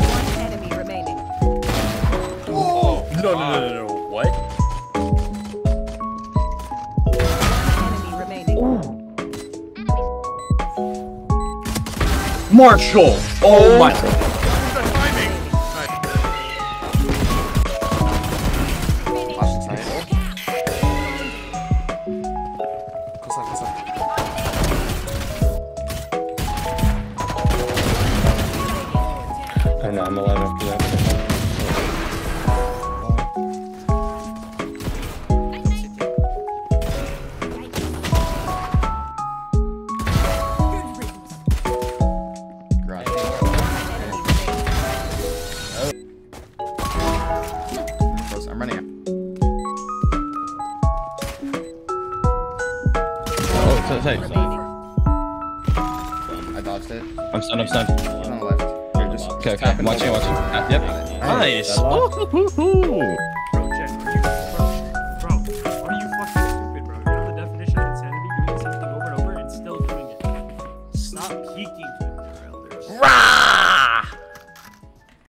One enemy remaining. Oh, no. What? One enemy remaining. Oh. Marshall! Oh my god. I know, I'm alive after that. Close, I'm running out. Oh, it's safe. I dodged it. I'm stunned, I'm on the left. Okay, watch it. Yep. Nice. Oh,